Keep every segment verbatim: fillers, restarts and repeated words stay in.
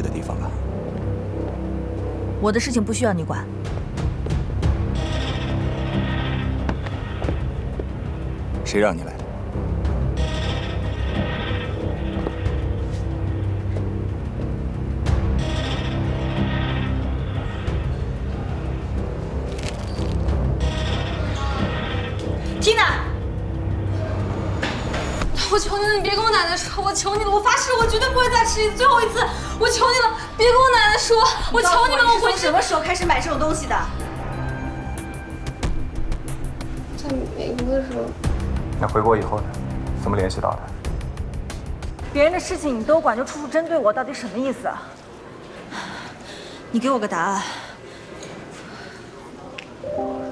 的地方了。我的事情不需要你管。谁让你来的？Tina， 我求你了，你别跟我奶奶说，我求你了，我发誓，我绝对不会再吃一次，最后一次。 我求你了，别跟我奶奶说！我求你了，我回去。什么时候开始买这种东西的？在美国的时候。那回国以后呢？怎么联系到的？别人的事情你都管，就处处针对我，到底什么意思啊？你给我个答案。我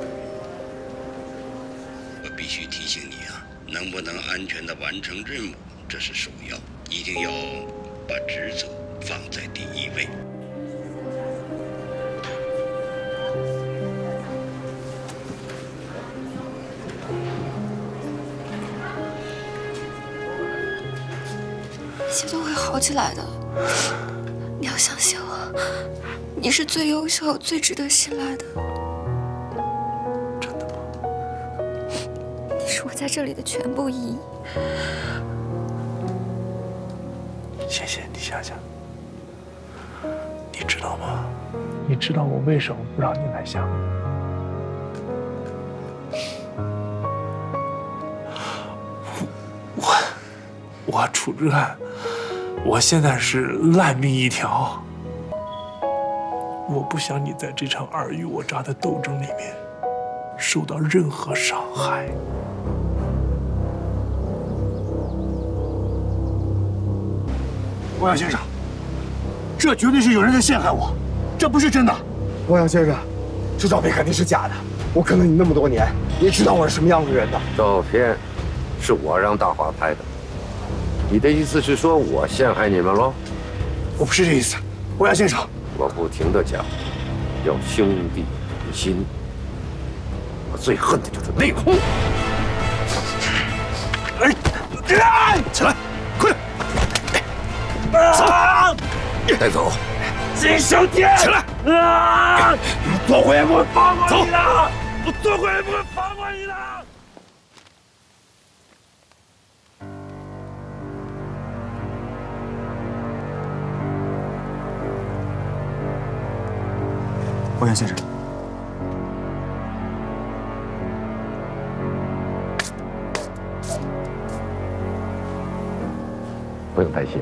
必须提醒你啊，能不能安全地完成任务，这是首要，一定要把职责 放在第一位。一切都会好起来的，你要相信我，你是最优秀、最值得信赖的。真的吗？你是我在这里的全部意义。谢谢你，夏夏。 你知道吗？你知道我为什么不让你来厦门？我我楚之汉，我现在是烂命一条。我不想你在这场尔虞我诈的斗争里面受到任何伤害。 欧阳先生，这绝对是有人在陷害我，这不是真的。欧阳先生，这照片肯定是假的。我跟了你那么多年，也知道我是什么样的人的。照片是我让大华拍的。你的意思是说我陷害你们喽？我不是这意思，欧阳先生。我不停地讲，要兄弟比心。我最恨的就是内讧。哎，起来，快！ 啊！带走，金圣天，起来！啊！做鬼也不会放过你的，我做鬼也不会放过你的。欧阳先生，不用担心。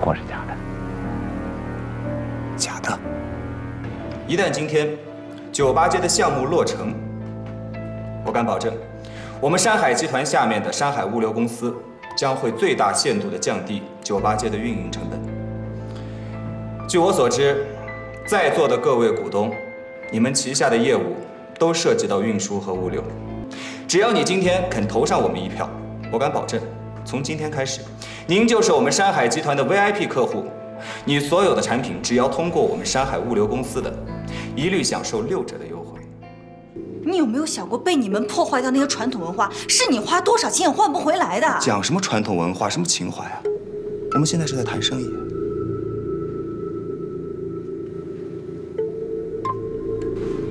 货是假的，假的。一旦今天酒吧街的项目落成，我敢保证，我们山海集团下面的山海物流公司将会最大限度地降低酒吧街的运营成本。据我所知，在座的各位股东，你们旗下的业务都涉及到运输和物流。只要你今天肯投上我们一票，我敢保证，从今天开始， 您就是我们山海集团的 V I P 客户，你所有的产品只要通过我们山海物流公司的，一律享受六折的优惠。你有没有想过，被你们破坏掉那些传统文化，是你花多少钱也换不回来的？讲什么传统文化，什么情怀啊？我们现在是在谈生意。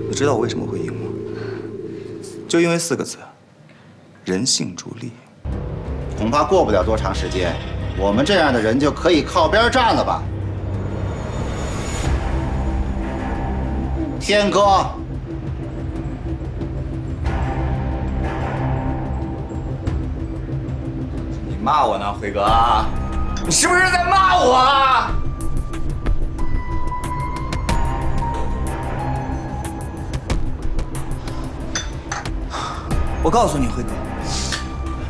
你知道我为什么会赢吗？就因为四个字：人性逐利。 恐怕过不了多长时间，我们这样的人就可以靠边站了吧？天哥，你骂我呢，辉哥，你是不是在骂我啊？我告诉你，辉哥。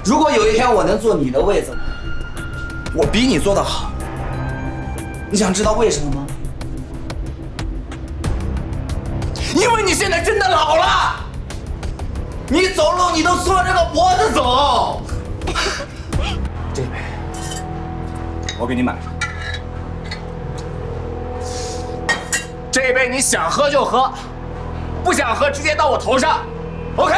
如果有一天我能坐你的位子，我比你做得好。你想知道为什么吗？因为你现在真的老了，你走路你都缩着个脖子走。这杯，我给你买上。这杯你想喝就喝，不想喝直接到我头上 ，OK。